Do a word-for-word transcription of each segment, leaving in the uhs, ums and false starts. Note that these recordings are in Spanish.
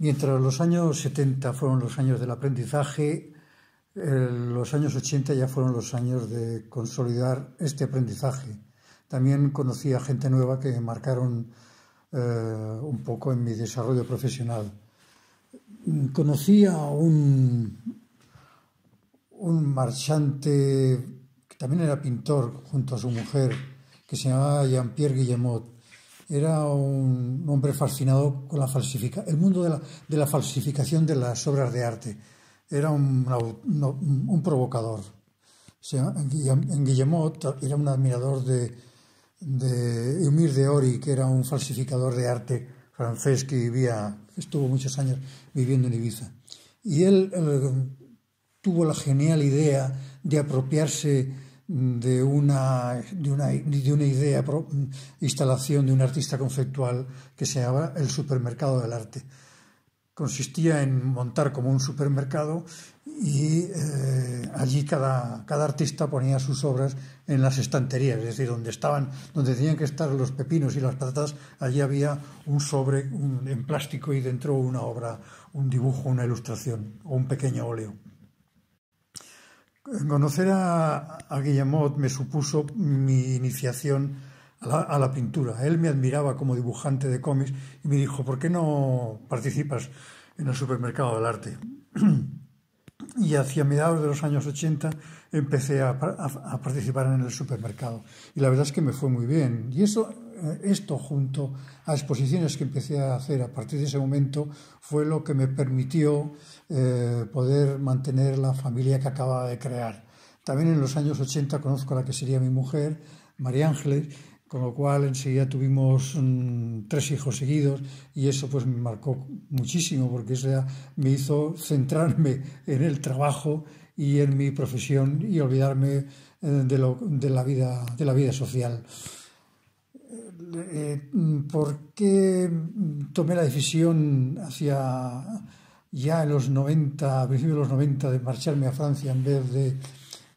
Mientras los años setenta fueron los años del aprendizaje, los años ochenta ya fueron los años de consolidar este aprendizaje. También conocí a gente nueva que marcaron eh, un poco en mi desarrollo profesional. Conocí a un, un marchante que también era pintor junto a su mujer, que se llamaba Jean-Pierre Guillemot. Era un hombre fascinado con la falsifica, el mundo de la, de la falsificación de las obras de arte. Era un, un, un provocador. En Guillemot era un admirador de, de Eumir de Ori, que era un falsificador de arte francés que vivía, estuvo muchos años viviendo en Ibiza. Y él eh, tuvo la genial idea de apropiarse de una, de una, de una idea, instalación de un artista conceptual que se llamaba el supermercado del arte. Consistía en montar como un supermercado y eh, allí cada, cada artista ponía sus obras en las estanterías, es decir, donde estaban, donde tenían que estar los pepinos y las patatas, allí había un sobre un, en plástico y dentro una obra, un dibujo, una ilustración o un pequeño óleo. Conocer a, a Guillemot me supuso mi iniciación a la, a la pintura. Él me admiraba como dibujante de cómics y me dijo, ¿por qué no participas en el supermercado del arte? Y hacia mediados de los años ochenta empecé a, a, a participar en el supermercado. Y la verdad es que me fue muy bien. Y eso, esto junto a exposiciones que empecé a hacer a partir de ese momento fue lo que me permitió eh, poder mantener la familia que acababa de crear. También en los años ochenta conozco a la que sería mi mujer, María Ángeles, con lo cual enseguida tuvimos mmm, tres hijos seguidos y eso pues me marcó muchísimo porque eso me hizo centrarme en el trabajo y en mi profesión y olvidarme eh, de, lo, de, la vida, de la vida social. Eh, ¿Por qué tomé la decisión hacia ya en los noventa, a principios de los noventa, de marcharme a Francia en vez de,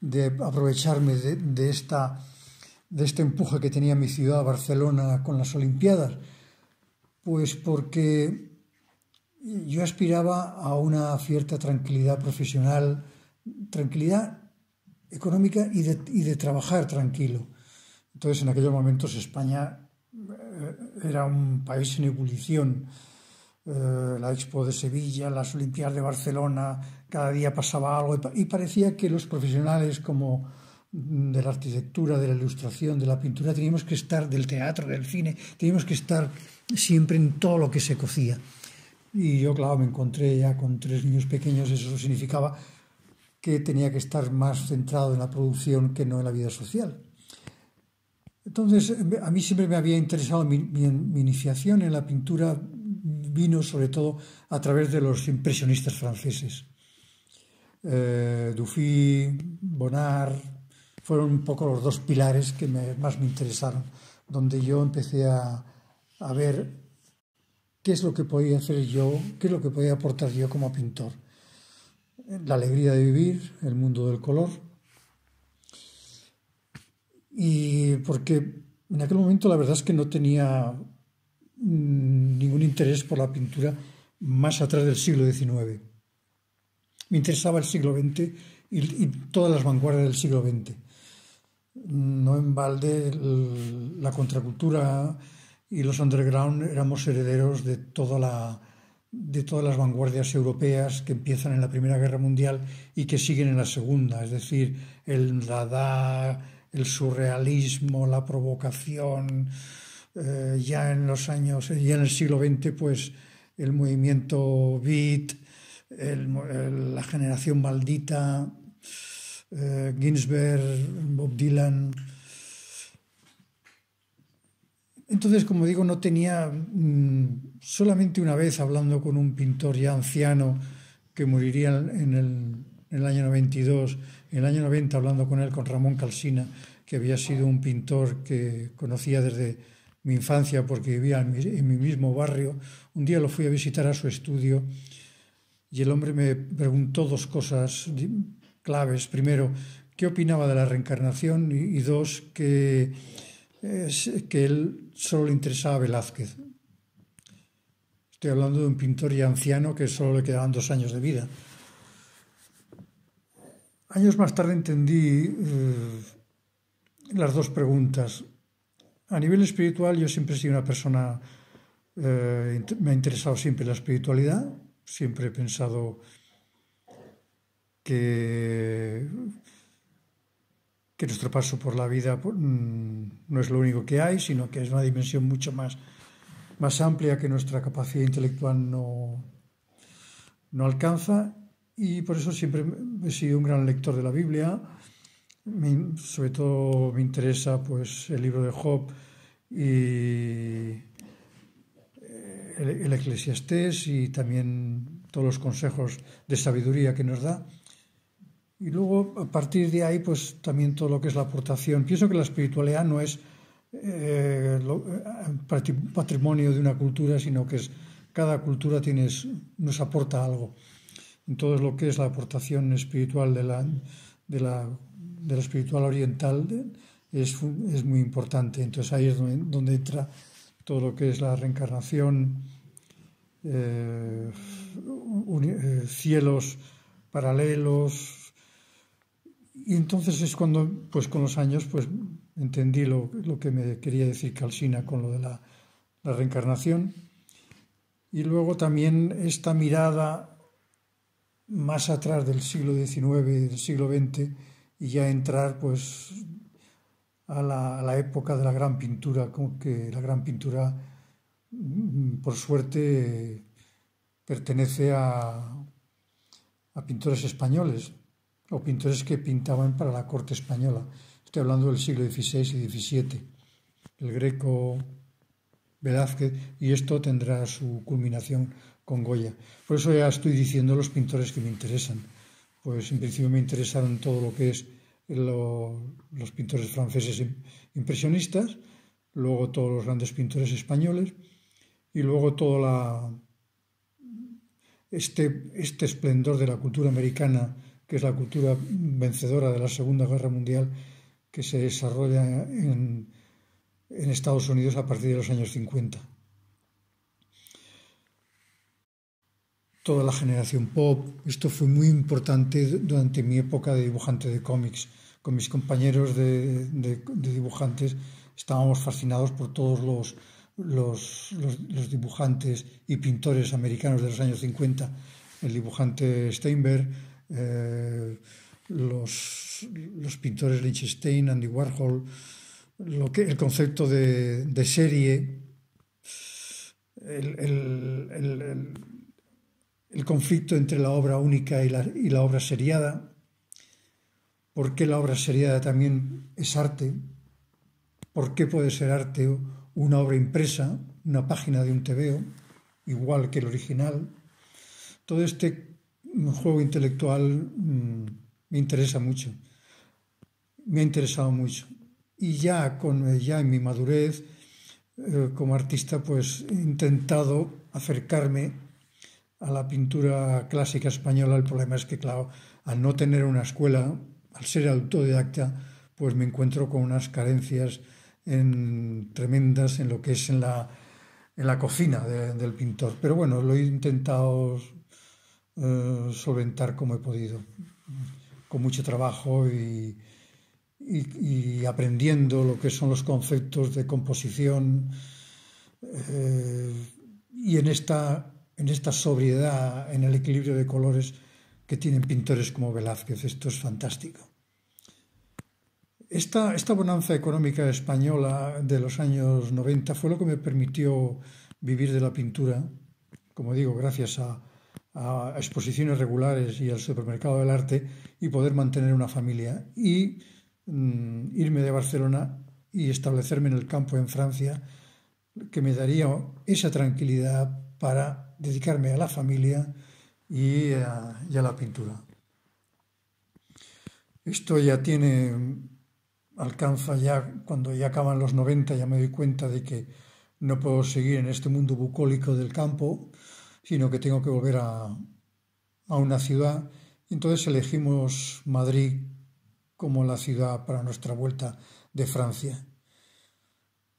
de aprovecharme de, de esta... de este empuje que tenía mi ciudad, Barcelona, con las Olimpiadas? Pues porque yo aspiraba a una cierta tranquilidad profesional, tranquilidad económica y de, y de trabajar tranquilo. Entonces, en aquellos momentos España era un país en ebullición. Eh, la Expo de Sevilla, las Olimpiadas de Barcelona, cada día pasaba algo y parecía que los profesionales como... de la arquitectura, de la ilustración, de la pintura, teníamos que estar, del teatro, del cine, teníamos que estar siempre en todo lo que se cocía. Y yo, claro, me encontré ya con tres niños pequeños, eso significaba que tenía que estar más centrado en la producción que no en la vida social. Entonces, a mí siempre me había interesado, mi, mi, mi iniciación en la pintura vino sobre todo a través de los impresionistas franceses. Eh, Dufy, Bonnard, fueron un poco los dos pilares que me, más me interesaron, donde yo empecé a, a ver qué es lo que podía hacer yo, qué es lo que podía aportar yo como pintor. La alegría de vivir, el mundo del color. Y porque en aquel momento la verdad es que no tenía ningún interés por la pintura más atrás del siglo diecinueve. Me interesaba el siglo veinte y, y todas las vanguardias del siglo veinte. No en balde el, la contracultura y los underground éramos herederos de, toda la, de todas las vanguardias europeas que empiezan en la Primera Guerra Mundial y que siguen en la Segunda, es decir, el Dada, el surrealismo, la provocación. Eh, ya en los años, ya en el siglo veinte, pues el movimiento beat, el, el, la generación maldita. Eh, Ginsberg, Bob Dylan. Entonces, como digo, no tenía mmm, solamente una vez hablando con un pintor ya anciano que moriría en el, en el año noventa y dos, en el año noventa hablando con él, con Ramón Calcina, que había sido un pintor que conocía desde mi infancia porque vivía en mi, en mi mismo barrio. Un día lo fui a visitar a su estudio y el hombre me preguntó dos cosas claves. Primero, ¿qué opinaba de la reencarnación? Y, y dos, que, eh, que él solo le interesaba Velázquez. Estoy hablando de un pintor ya anciano que solo le quedaban dos años de vida. Años más tarde entendí eh, las dos preguntas. A nivel espiritual, yo siempre he sido una persona... Eh, me ha interesado siempre la espiritualidad. Siempre he pensado que, que nuestro paso por la vida no es lo único que hay, sino que es una dimensión mucho más, más amplia que nuestra capacidad intelectual no, no alcanza. Y por eso siempre he sido un gran lector de la Biblia. Me, sobre todo me interesa pues, el libro de Job y el, el Eclesiastés y también todos los consejos de sabiduría que nos da. Y luego, a partir de ahí, pues también todo lo que es la aportación. Pienso que la espiritualidad no es eh, lo, patrimonio de una cultura, sino que es, cada cultura tiene, nos aporta algo. Entonces, lo que es la aportación espiritual de la, de la de lo espiritual oriental es, es muy importante. Entonces ahí es donde, donde entra todo lo que es la reencarnación, eh, un, eh, cielos paralelos. Y entonces es cuando, pues con los años, pues entendí lo, lo que me quería decir Calcina con lo de la, la reencarnación. Y luego también esta mirada más atrás del siglo diecinueve y del siglo veinte, y ya entrar pues a la, a la época de la gran pintura, como que la gran pintura, por suerte, pertenece a, a pintores españoles o pintores que pintaban para la corte española. Estoy hablando del siglo dieciséis y diecisiete, El Greco, Velázquez, y esto tendrá su culminación con Goya. Por eso ya estoy diciendo los pintores que me interesan. Pues en principio me interesaron todo lo que es lo, los pintores franceses impresionistas, luego todos los grandes pintores españoles y luego todo la, este, este esplendor de la cultura americana, que es la cultura vencedora de la Segunda Guerra Mundial, que se desarrolla en, en Estados Unidos a partir de los años cincuenta. Toda la generación pop, esto fue muy importante durante mi época de dibujante de cómics. Con mis compañeros de, de, de dibujantes estábamos fascinados por todos los, los, los, los dibujantes y pintores americanos de los años cincuenta. El dibujante Steinberg, eh, los, los pintores Lichtenstein, Andy Warhol, lo que, el concepto de, de serie, el... el, el, el el conflicto entre la obra única y la, y la obra seriada, por qué la obra seriada también es arte, por qué puede ser arte una obra impresa, una página de un tebeo, igual que el original. Todo este juego intelectual mmm, me interesa mucho, me ha interesado mucho. Y ya, con, ya en mi madurez eh, como artista, pues he intentado acercarme a la pintura clásica española. El problema es que, claro, al no tener una escuela, al ser autodidacta, pues me encuentro con unas carencias en, tremendas en lo que es en la, en la cocina de, del pintor. Pero bueno, lo he intentado eh, solventar como he podido, con mucho trabajo y, y, y aprendiendo lo que son los conceptos de composición. Eh, y en esta... en esta sobriedad, en el equilibrio de colores que tienen pintores como Velázquez. Esto es fantástico. Esta, esta bonanza económica española de los años noventa fue lo que me permitió vivir de la pintura, como digo, gracias a, a exposiciones regulares y al supermercado del arte, y poder mantener una familia y mmm, irme de Barcelona y establecerme en el campo en Francia, que me daría esa tranquilidad para dedicarme a la familia y a, y a la pintura. Esto ya tiene, alcanza ya, cuando ya acaban los noventa, ya me doy cuenta de que no puedo seguir en este mundo bucólico del campo, sino que tengo que volver a, a una ciudad. Entonces elegimos Madrid como la ciudad para nuestra vuelta de Francia.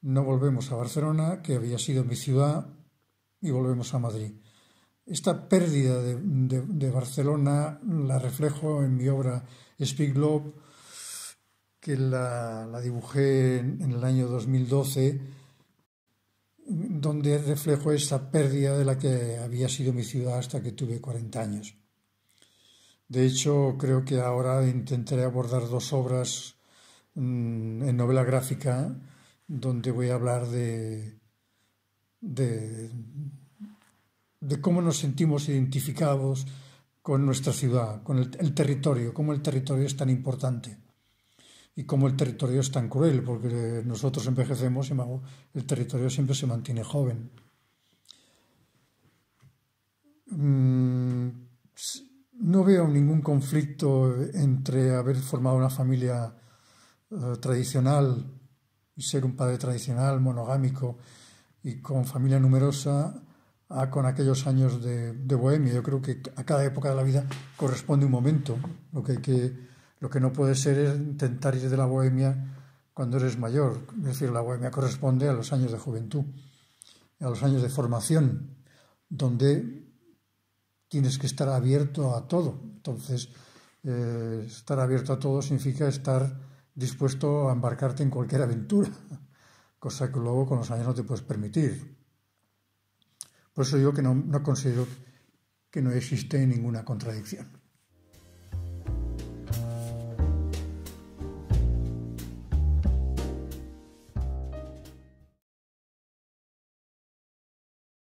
No volvemos a Barcelona, que había sido mi ciudad, y volvemos a Madrid. Esta pérdida de, de, de Barcelona la reflejo en mi obra Spiglobe, que la, la dibujé en, en el año dos mil doce, donde reflejo esta pérdida de la que había sido mi ciudad hasta que tuve cuarenta años. De hecho, creo que ahora intentaré abordar dos obras mmm, en novela gráfica, donde voy a hablar de, de, de cómo nos sentimos identificados con nuestra ciudad, con el, el territorio, cómo el territorio es tan importante y cómo el territorio es tan cruel, porque nosotros envejecemos y el territorio siempre se mantiene joven. No veo ningún conflicto entre haber formado una familia eh, tradicional y ser un padre tradicional, monogámico y con familia numerosa, a con aquellos años de, de bohemia. Yo creo que a cada época de la vida corresponde un momento. Lo que, que, lo que no puede ser es intentar ir de la bohemia cuando eres mayor. Es decir, la bohemia corresponde a los años de juventud, a los años de formación, donde tienes que estar abierto a todo. Entonces, eh, estar abierto a todo significa estar dispuesto a embarcarte en cualquier aventura, cosa que luego con los años no te puedes permitir. Por eso digo que no, no considero que no existe ninguna contradicción.